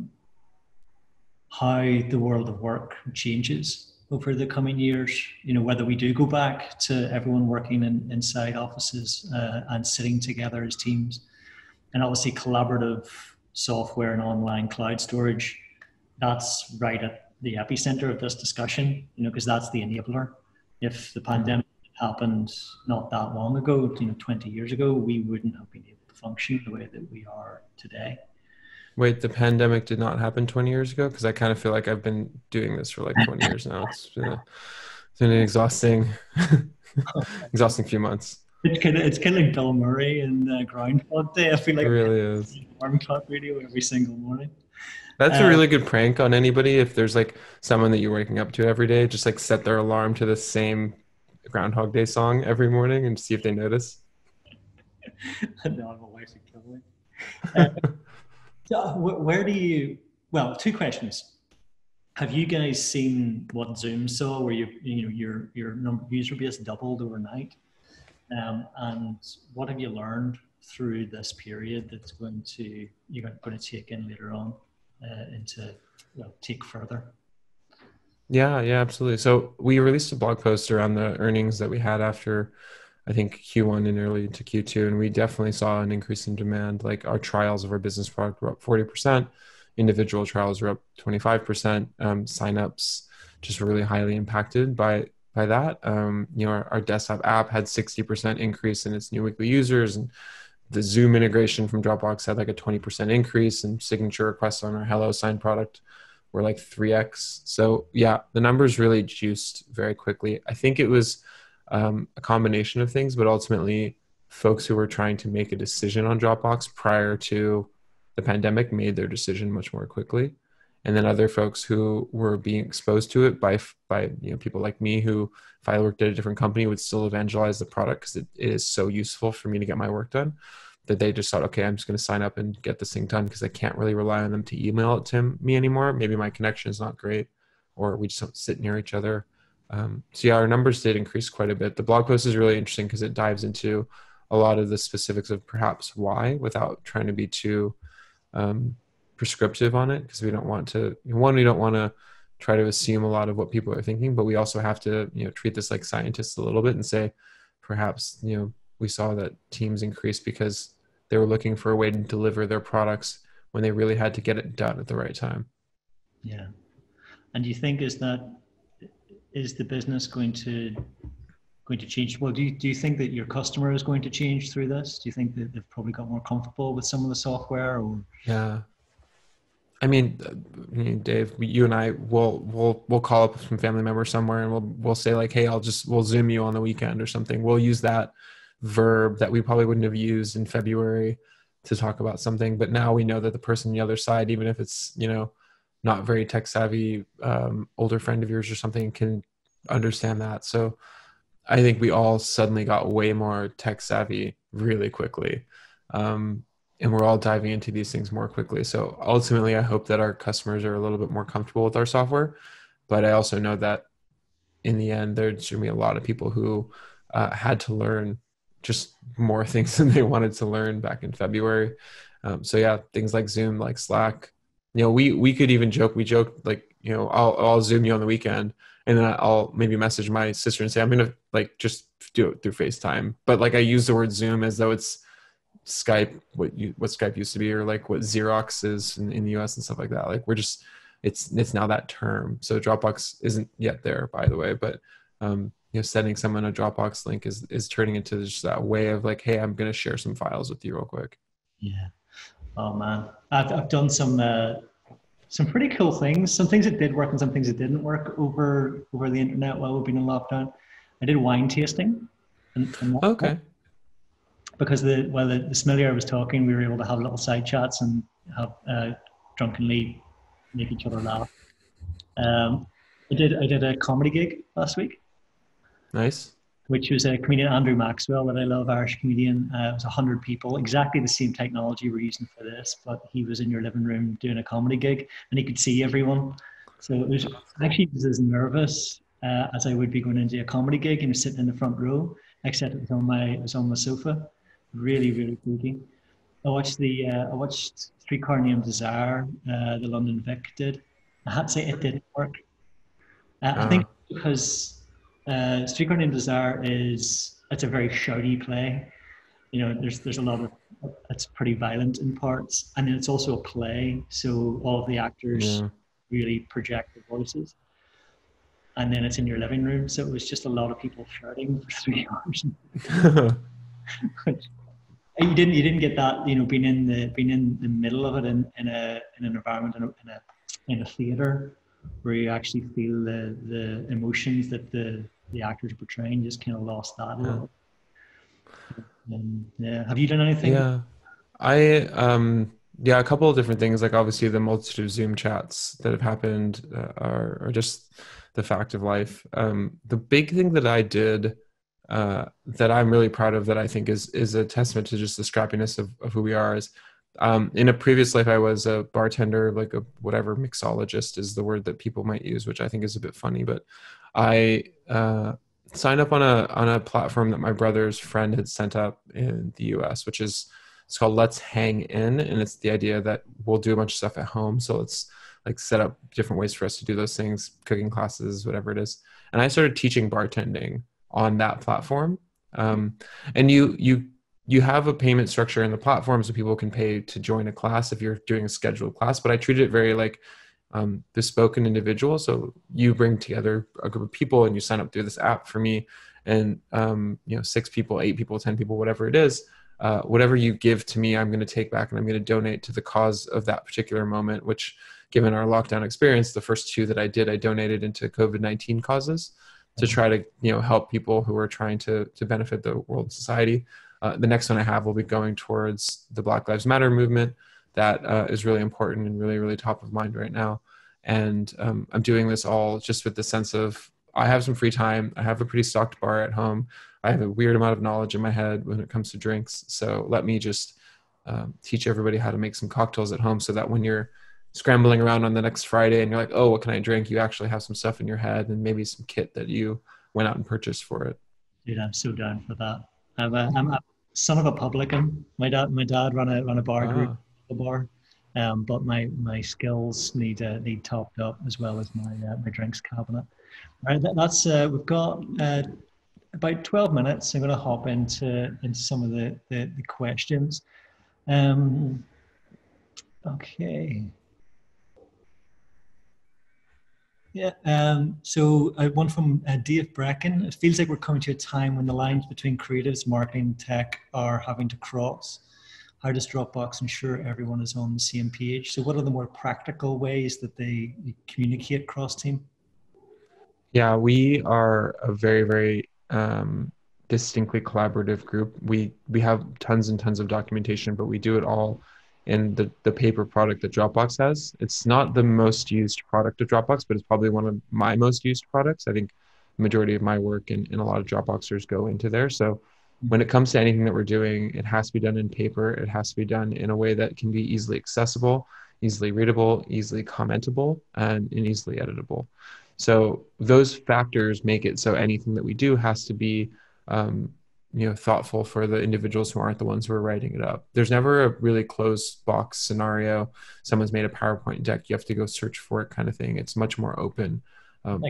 the world of work changes over the coming years. You know, whether we do go back to everyone working inside offices and sitting together as teams, and obviously collaborative software and online cloud storage. That's right at the epicenter of this discussion. You know, because that's the enabler. If the pandemic happened not that long ago, you know, 20 years ago, we wouldn't have been able to function the way that we are today. Wait, the pandemic did not happen 20 years ago? Because I kind of feel like I've been doing this for like 20 years now. It's been an exhausting few months. It's kind of like Bill Murray and Groundhog Day. I feel like it really is. Warm clock radio every single morning. That's a really good prank on anybody. If there's like someone that you're waking up to every day, just like set their alarm to the same Groundhog Day song every morning and see if they notice. No, I'm a wife and killing. So well, two questions. Have you guys seen what Zoom saw, where your number of user base doubled overnight? And what have you learned through this period that's you're going to take in later on? Take further. Yeah, absolutely. So we released a blog post around the earnings that we had after, I think, Q1 and early into Q2, and we definitely saw an increase in demand. Like our trials of our business product were up 40%, individual trials were up 25%. Signups just were really highly impacted by that. You know, our desktop app had 60% increase in its new weekly users, and the Zoom integration from Dropbox had like a 20% increase, and signature requests on our HelloSign product were like 3x. So yeah, the numbers really juiced very quickly. I think it was a combination of things, but ultimately folks who were trying to make a decision on Dropbox prior to the pandemic made their decision much more quickly. And then other folks who were being exposed to it by you know, people like me, who if I worked at a different company would still evangelize the product because it is so useful for me to get my work done, that they just thought, okay, I'm just going to sign up and get this thing done because I can't really rely on them to email it to me anymore. Maybe my connection is not great, or we just don't sit near each other. So yeah, our numbers did increase quite a bit. The blog post is really interesting because it dives into a lot of the specifics of perhaps why, without trying to be too prescriptive on it, because we don't want to try to assume a lot of what people are thinking, but we also have to, you know, treat this like scientists a little bit and say, perhaps, you know, we saw that teams increased because they were looking for a way to deliver their products when they really had to get it done at the right time. Yeah. And do you think is the business going to change? Well, do you think that your customer is going to change through this? Do you think that they've probably got more comfortable with some of the software, or? Yeah. I mean, Dave, you and I we'll call up some family member somewhere, and we'll say like, hey, we'll Zoom you on the weekend or something. We'll use that verb that we probably wouldn't have used in February to talk about something, but now we know that the person on the other side, even if it's, you know, not very tech savvy, older friend of yours or something, can understand that. So I think we all suddenly got way more tech savvy really quickly. And we're all diving into these things more quickly. So ultimately, I hope that our customers are a little bit more comfortable with our software. But I also know that in the end, there's going to be a lot of people who had to learn just more things than they wanted to learn back in February. So yeah, things like Zoom, like Slack. You know, we could even joke. We joked like, you know, I'll Zoom you on the weekend, and then I'll maybe message my sister and say, I'm going to like just do it through FaceTime. But like I use the word Zoom as though it's Skype, what Skype used to be, or like what Xerox is in the U.S. and stuff like that. Like we're just, it's now that term. So Dropbox isn't yet there, by the way, but you know, sending someone a Dropbox link is turning into just that way of like, hey, I'm gonna share some files with you real quick. Yeah. Oh man, I've done some some pretty cool things, some things that did work and some things that didn't work over the internet while we've been in lockdown. I did wine tasting. And okay. Because while the sommelier was talking, we were able to have little side chats and have drunkenly make each other laugh. I did a comedy gig last week. Nice. Which was a comedian, Andrew Maxwell, that I love, Irish comedian. It was 100 people, exactly the same technology we're using for this, but he was in your living room doing a comedy gig and he could see everyone. So it was actually as nervous as I would be going into a comedy gig and sitting in the front row, except it was on my sofa. Really, really freaky. I watched Streetcar Named Desire, the London Vic did. I had to say it didn't work. I think because... Streetcar Named Desire it's a very shouty play. You know, there's a lot of, it's pretty violent in parts, and it's also a play, so all of the actors really project their voices, and then it's in your living room, so it was just a lot of people shouting for 3 hours. you didn't get that, you know, being in the middle of it in an environment in a theater, where you actually feel the emotions that the actors portraying. Just kind of lost that a little. Yeah. Have you done anything? Yeah, I a couple of different things. Like obviously the multitude of Zoom chats that have happened are just the fact of life. The big thing that I did that I'm really proud of, that I think is a testament to just the scrappiness of who we are, is in a previous life, I was a bartender, like a whatever mixologist is the word that people might use, which I think is a bit funny, but I signed up on a platform that my brother's friend had sent up in the U.S., which is, it's called Let's Hang In. And it's the idea that we'll do a bunch of stuff at home. So let's like set up different ways for us to do those things, cooking classes, whatever it is. And I started teaching bartending on that platform. And you have a payment structure in the platform, so people can pay to join a class if you're doing a scheduled class, but I treated it very like bespoke and individual. So you bring together a group of people and you sign up through this app for me, and 6 people, 8 people, 10 people, whatever it is, whatever you give to me, I'm going to take back and I'm going to donate to the cause of that particular moment, which given our lockdown experience, the first 2 that I did, I donated into COVID-19 causes to try to, help people who are trying to benefit the world society. The next one I have will be going towards the Black Lives Matter movement that is really important and really, really top of mind right now. And I'm doing this all just with the sense of, I have some free time. I have a pretty stocked bar at home. I have a weird amount of knowledge in my head when it comes to drinks. So let me just teach everybody how to make some cocktails at home, so that when you're scrambling around on the next Friday and you're like, oh, what can I drink? You actually have some stuff in your head and maybe some kit that you went out and purchased for it. Dude, I'm so down for that. I'm a son of a publican. My dad ran a bar group, a bar, but my skills need topped up, as well as my drinks cabinet. All right, we've got about 12 minutes. I'm going to hop into some of the questions. Okay. Yeah, so one from Dave Brecken. It feels like we're coming to a time when the lines between creatives, marketing, and tech are having to cross. How does Dropbox ensure everyone is on the same page? So what are the more practical ways that they communicate cross-team? Yeah, we are a very, very distinctly collaborative group. We have tons and tons of documentation, but we do it all in the paper product that Dropbox has. It's not the most used product of Dropbox, but it's probably one of my most used products. I think the majority of my work and a lot of Dropboxers go into there. So when it comes to anything that we're doing, it has to be done in paper. It has to be done in a way that can be easily accessible, easily readable, easily commentable, and easily editable. So those factors make it so anything that we do has to be thoughtful for the individuals who aren't the ones who are writing it up. There's never a really closed box scenario. Someone's made a PowerPoint deck, you have to go search for it kind of thing. It's much more open.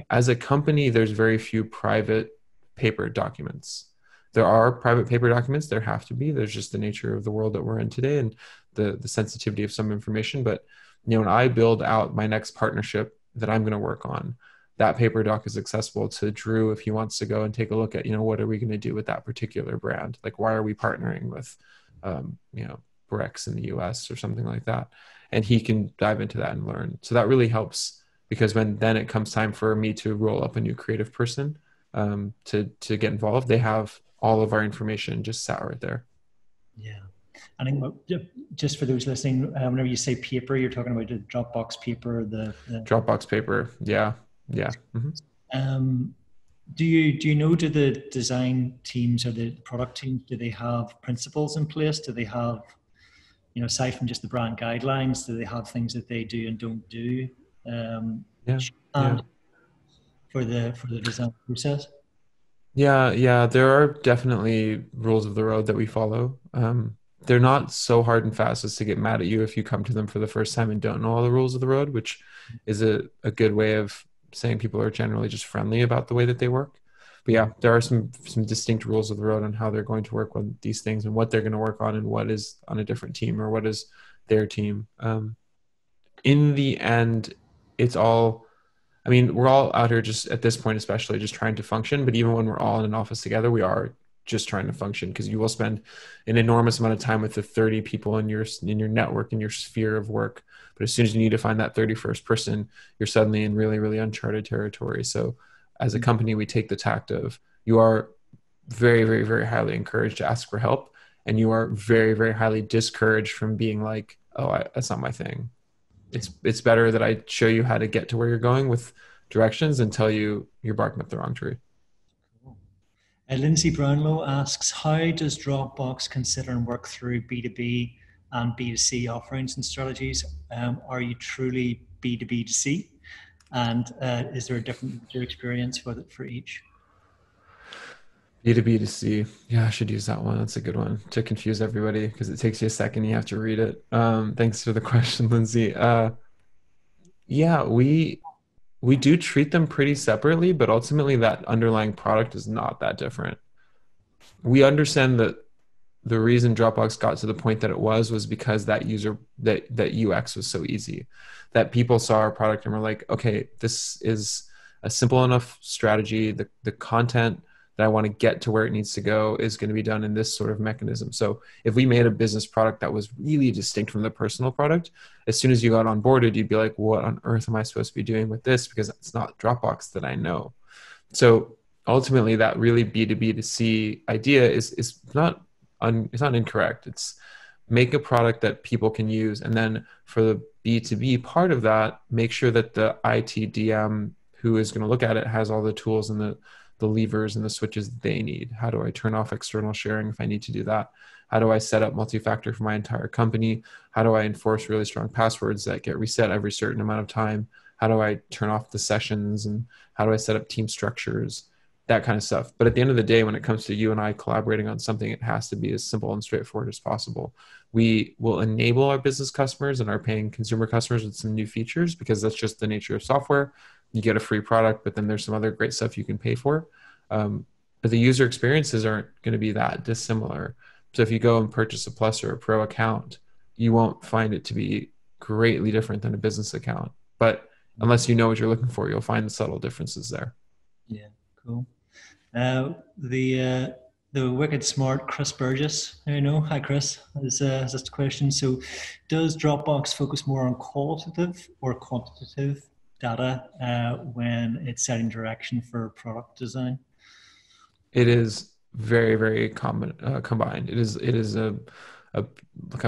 As a company, there's very few private paper documents. There are private paper documents. There have to be. There's just the nature of the world that we're in today and the sensitivity of some information. But when I build out my next partnership that I'm going to work on, that paper doc is accessible to Drew if he wants to go and take a look at, what are we going to do with that particular brand? Like, why are we partnering with, Brex in the U.S. or something like that. And he can dive into that and learn. So that really helps, because when then it comes time for me to roll up a new creative person to get involved, they have all of our information just sat right there. Yeah. I think just for those listening, whenever you say paper, you're talking about the Dropbox paper, the Dropbox paper. Yeah. Yeah. Mm-hmm. Do you know, do the design teams or the product teams, do they have principles in place? Do they have, you know, aside from just the brand guidelines, do they have things that they do and don't do? For the design process? Yeah. There are definitely rules of the road that we follow. They're not so hard and fast as to get mad at you if you come to them for the first time and don't know all the rules of the road, which is a good way of saying people are generally just friendly about the way that they work. But yeah, there are some distinct rules of the road on how they're going to work on these things and what they're going to work on and what is on a different team or what is their team. In the end, it's all, I mean, we're all out here just at this point, especially just trying to function. But even when we're all in an office together, we are just trying to function, because you will spend an enormous amount of time with the 30 people in your network, in your sphere of work. But as soon as you need to find that 31st person, you're suddenly in really, really uncharted territory. So as a company, we take the tact of, you are very, very, very highly encouraged to ask for help. And you are very, very highly discouraged from being like, oh, that's not my thing. It's better that I show you how to get to where you're going with directions than tell you you're barking up the wrong tree. Lindsay Brownlow asks, how does Dropbox consider and work through B2B and B2C offerings and strategies? Are you truly B2B2C? And is there a different experience for each? B2B2C. Yeah, I should use that one. That's a good one to confuse everybody, because it takes you a second. You have to read it. Thanks for the question, Lindsay. We do treat them pretty separately, but ultimately that underlying product is not that different. We understand that the reason Dropbox got to the point that it was because that UX was so easy, that people saw our product and were like, okay, this is a simple enough strategy. The content that I want to get to where it needs to go is going to be done in this sort of mechanism. So if we made a business product that was really distinct from the personal product, as soon as you got onboarded, you'd be like, what on earth am I supposed to be doing with this? Because it's not Dropbox that I know. So ultimately that really B2B2C idea is not incorrect. It's make a product that people can use. And then for the B2B part of that, make sure that the IT DM who is going to look at it has all the tools and the levers and the switches they need. How do I turn off external sharing if I need to do that? How do I set up multi-factor for my entire company? How do I enforce really strong passwords that get reset every certain amount of time? How do I turn off the sessions? And how do I set up team structures? That kind of stuff. But at the end of the day, when it comes to you and I collaborating on something, it has to be as simple and straightforward as possible. We will enable our business customers and our paying consumer customers with some new features, because that's just the nature of software. You get a free product, but then there's some other great stuff you can pay for. But the user experiences aren't going to be that dissimilar. So if you go and purchase a Plus or a Pro account, you won't find it to be greatly different than a business account. But unless you know what you're looking for, you'll find the subtle differences there. Yeah, cool. The wicked smart Chris Burgess, you know, hi Chris, has asked a question. So does Dropbox focus more on qualitative or quantitative data when it's setting direction for product design? It is very, very combined. It is a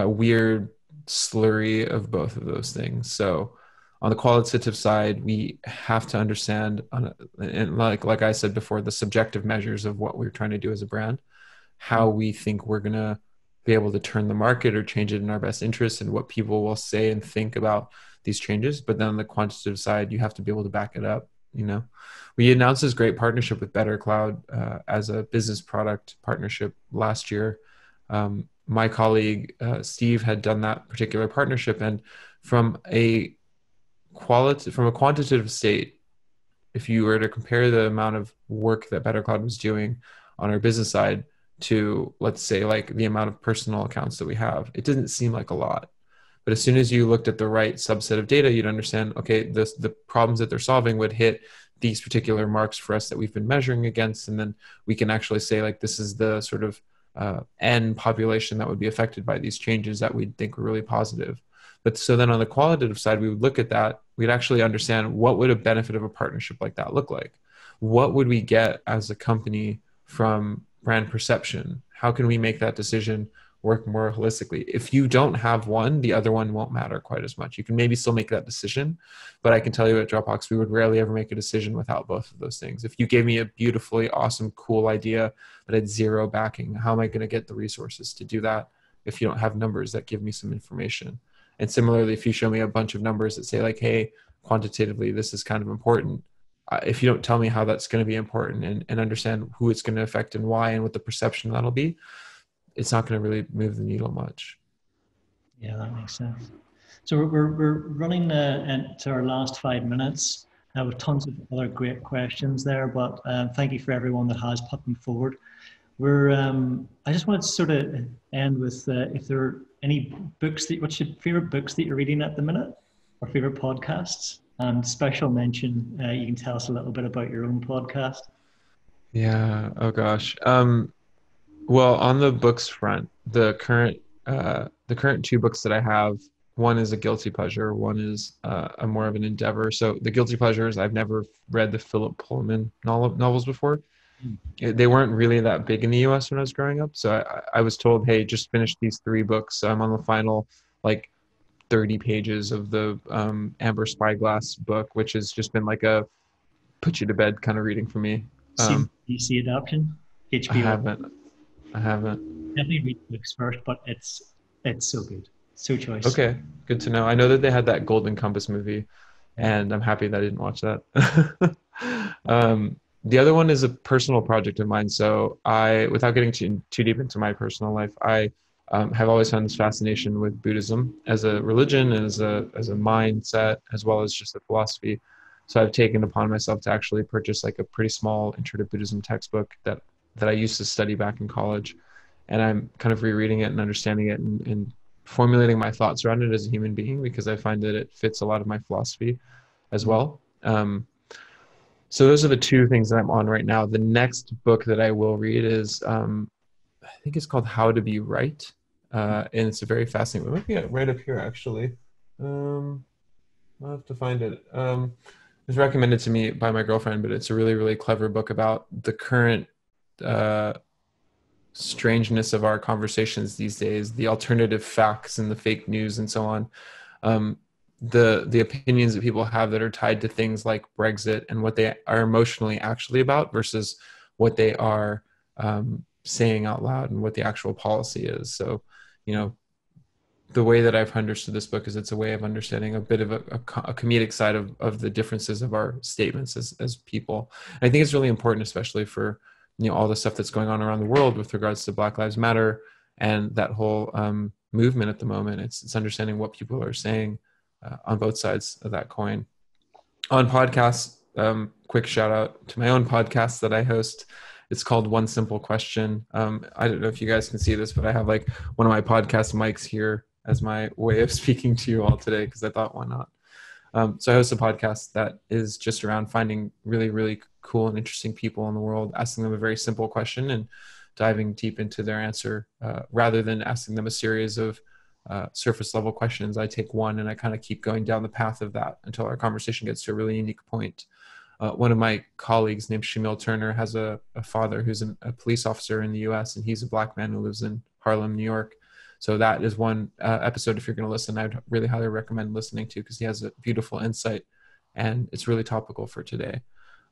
weird slurry of both of those things. So on the qualitative side, we have to understand, and like I said before, the subjective measures of what we're trying to do as a brand, how we think we're going to be able to turn the market or change it in our best interest, and what people will say and think about these changes. But then on the quantitative side, you have to be able to back it up. You know, we announced this great partnership with BetterCloud as a business product partnership last year. My colleague, Steve, had done that particular partnership. And from a quantitative state, if you were to compare the amount of work that BetterCloud was doing on our business side to, let's say, like the amount of personal accounts that we have, it didn't seem like a lot. But as soon as you looked at the right subset of data, you'd understand, okay, the problems that they're solving would hit these particular marks for us that we've been measuring against. And then we can actually say, like, this is the sort of and population that would be affected by these changes that we'd think were really positive. But so then on the qualitative side, we would look at that. We'd actually understand what would a benefit of a partnership like that look like? What would we get as a company from brand perception? How can we make that decision work more holistically? If you don't have one, the other one won't matter quite as much. You can maybe still make that decision, but I can tell you at Dropbox, we would rarely ever make a decision without both of those things. If you gave me a beautifully awesome, cool idea, but had zero backing, how am I going to get the resources to do that if you don't have numbers that give me some information? And similarly, if you show me a bunch of numbers that say like, hey, quantitatively, this is kind of important. If you don't tell me how that's going to be important and understand who it's going to affect and why and what the perception that'll be, it's not going to really move the needle much. Yeah, that makes sense. So we're running to our last 5 minutes. I have tons of other great questions there, but thank you for everyone that has put them forward. I just want to sort of end with if there are any books that, what's your favorite books that you're reading at the minute or favorite podcasts? And special mention, you can tell us a little bit about your own podcast. Yeah. Oh gosh. Well, on the books front, the current two books that I have, one is a guilty pleasure. One is a more of an endeavor. So the guilty pleasures, I've never read the Philip Pullman novels before. They weren't really that big in the U.S. when I was growing up. So I was told, hey, just finish these 3 books. So I'm on the final, like, 30 pages of the Amber Spyglass book, which has just been like a put you to bed kind of reading for me. DC adoption? HBO? I haven't. Definitely read books first, but it's so good. So choice. Okay, good to know. I know that they had that Golden Compass movie, and I'm happy that I didn't watch that. The other one is a personal project of mine. So without getting too deep into my personal life, I have always found this fascination with Buddhism as a religion, as a mindset, as well as just a philosophy. So I've taken upon myself to actually purchase like a pretty small Intro to Buddhism textbook that I used to study back in college. And I'm kind of rereading it and understanding it and formulating my thoughts around it as a human being, because I find that it fits a lot of my philosophy as well. So those are the 2 things that I'm on right now. The next book that I will read is, I think it's called How to Be Right. And it's a very fascinating one. It might be right up here, actually. I'll have to find it. It was recommended to me by my girlfriend, but it's a really, really clever book about the current strangeness of our conversations these days, the alternative facts and the fake news and so on. The opinions that people have that are tied to things like Brexit and what they are emotionally actually about versus what they are saying out loud and what the actual policy is. So, you know, the way that I've understood this book is it's a way of understanding a bit of a comedic side of the differences of our statements as people. And I think it's really important, especially for, you know, all the stuff that's going on around the world with regards to Black Lives Matter and that whole movement at the moment. It's understanding what people are saying on both sides of that coin. On podcasts, quick shout out to my own podcast that I host. It's called One Simple Question. I don't know if you guys can see this, but I have like one of my podcast mics here as my way of speaking to you all today, because I thought, why not? So I host a podcast that is just around finding really, really cool and interesting people in the world, asking them a very simple question and diving deep into their answer, rather than asking them a series of surface level questions. I take one and I kind of keep going down the path of that until our conversation gets to a really unique point. One of my colleagues named Shamil Turner has a father who's a police officer in the US, and he's a black man who lives in Harlem, New York. So that is one episode, if you're going to listen, I'd really highly recommend listening to, because he has a beautiful insight and it's really topical for today.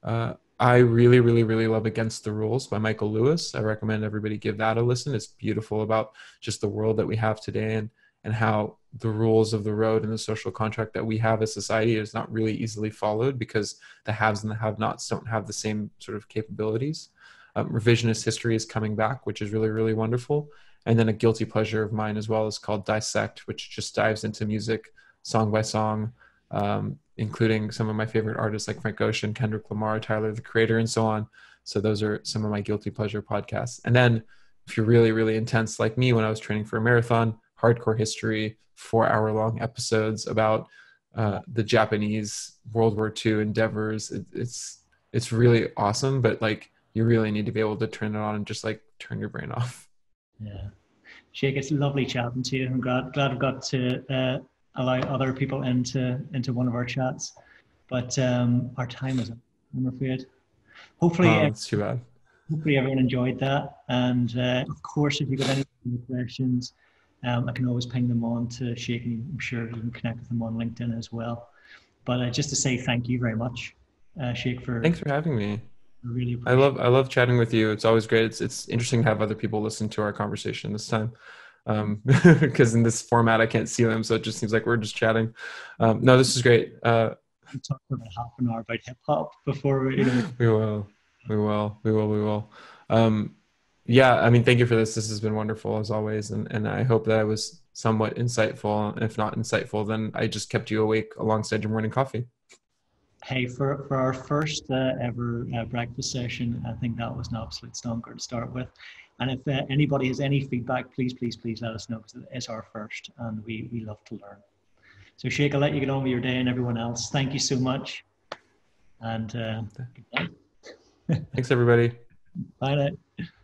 I really, really, really love Against the Rules by Michael Lewis. I recommend everybody give that a listen. It's beautiful about just the world that we have today and how the rules of the road and the social contract that we have as society is not really easily followed, because the haves and the have-nots don't have the same sort of capabilities. Revisionist history is coming back, which is really, really wonderful. And then a guilty pleasure of mine as well is called Dissect, which just dives into music song by song, including some of my favorite artists like Frank Ocean, Kendrick Lamar, Tyler, the Creator, and so on. So those are some of my guilty pleasure podcasts. And then if you're really, really intense like me when I was training for a marathon, Hardcore History, 4-hour-long episodes about the Japanese World War II endeavors. It's really awesome, but like you really need to be able to turn it on and just like turn your brain off. Yeah. Sheikh, it's lovely chatting to you. I'm glad I've got to allow other people into one of our chats. But our time is up, I'm afraid. Hopefully, that's too bad. Hopefully everyone enjoyed that. And of course, if you've got any questions, I can always ping them on to Sheikh, and I'm sure you can connect with them on LinkedIn as well. But just to say thank you very much, Sheikh, for... Thanks for having me. Really I love chatting with you. It's always great. It's interesting to have other people listen to our conversation this time, because in this format I can't see them, so it just seems like we're just chatting. No, this is great. We talked for about half an hour about hip hop before we. We will. Yeah, I mean, thank you for this. This has been wonderful as always, and I hope that I was somewhat insightful. If not insightful, then I just kept you awake alongside your morning coffee. Hey, for our first ever breakfast session, I think that was an absolute stonker to start with. And if anybody has any feedback, please let us know, because it's our first and we love to learn. So Sheikh, I'll let you get on with your day and everyone else. Thank you so much. And good night. Thanks, everybody. Bye now.